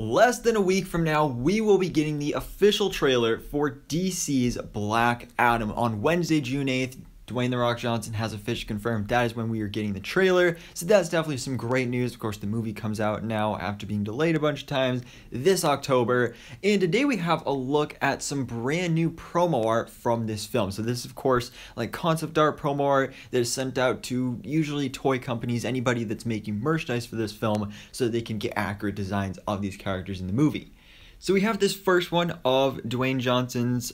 Less than a week from now, we will be getting the official trailer for DC's Black Adam. On Wednesday, June 8th, Dwayne The Rock Johnson has officially confirmed that is when we are getting the trailer. So that's definitely some great news. Of course, the movie comes out now after being delayed a bunch of times this October. And today we have a look at some brand new promo art from this film. So this is, of course, like concept art promo art that is sent out to usually toy companies, anybody that's making merchandise for this film, so they can get accurate designs of these characters in the movie. So we have this first one of Dwayne Johnson's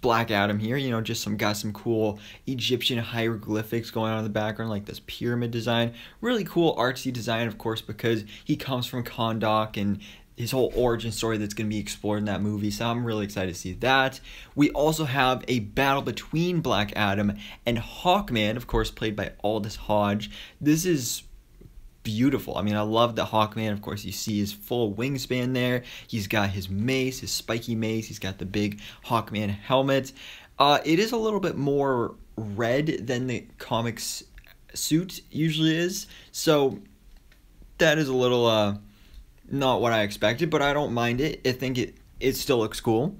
Black Adam here, you know, just got some cool Egyptian hieroglyphics going on in the background, like this pyramid design. Really cool artsy design, of course, because he comes from Kahndaq and his whole origin story that's going to be explored in that movie, so I'm really excited to see that. We also have a battle between Black Adam and Hawkman, of course, played by Aldis Hodge. This is beautiful. I mean, I love the Hawkman. Of course, you see his full wingspan there. He's got his mace, his spiky mace. He's got the big Hawkman helmet. It is a little bit more red than the comics suit usually is. So that is a little not what I expected, but I don't mind it. I think it still looks cool.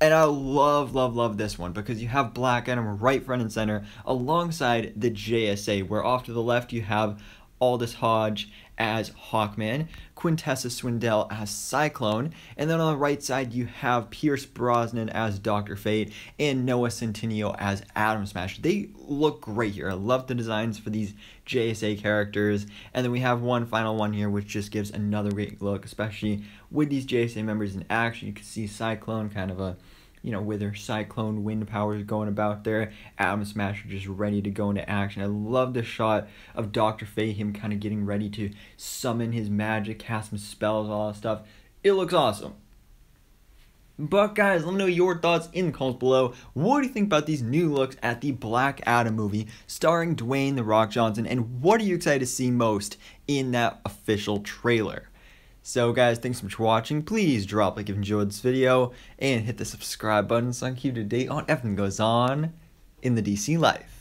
And I love, love, love this one because you have Black Adam right front and center alongside the JSA, where off to the left you have Aldis Hodge as Hawkman, Quintessa Swindell as Cyclone, and then on the right side you have Pierce Brosnan as Dr. Fate and Noah Centineo as Atom Smasher. They look great here. I love the designs for these JSA characters. And then we have one final one here which just gives another great look, especially with these JSA members in action. You can see Cyclone kind of with her cyclone wind powers going about there. Atom Smasher just ready to go into action. I love the shot of Dr. Fate, him kind of getting ready to summon his magic, cast some spells, all that stuff. It looks awesome. But guys, let me know your thoughts in the comments below. What do you think about these new looks at the Black Adam movie starring Dwayne The Rock Johnson? And what are you excited to see most in that official trailer? So guys, thanks so much for watching. Please drop a like if you enjoyed this video and hit the subscribe button so I can keep you up to date on everything that goes on in the DC Life.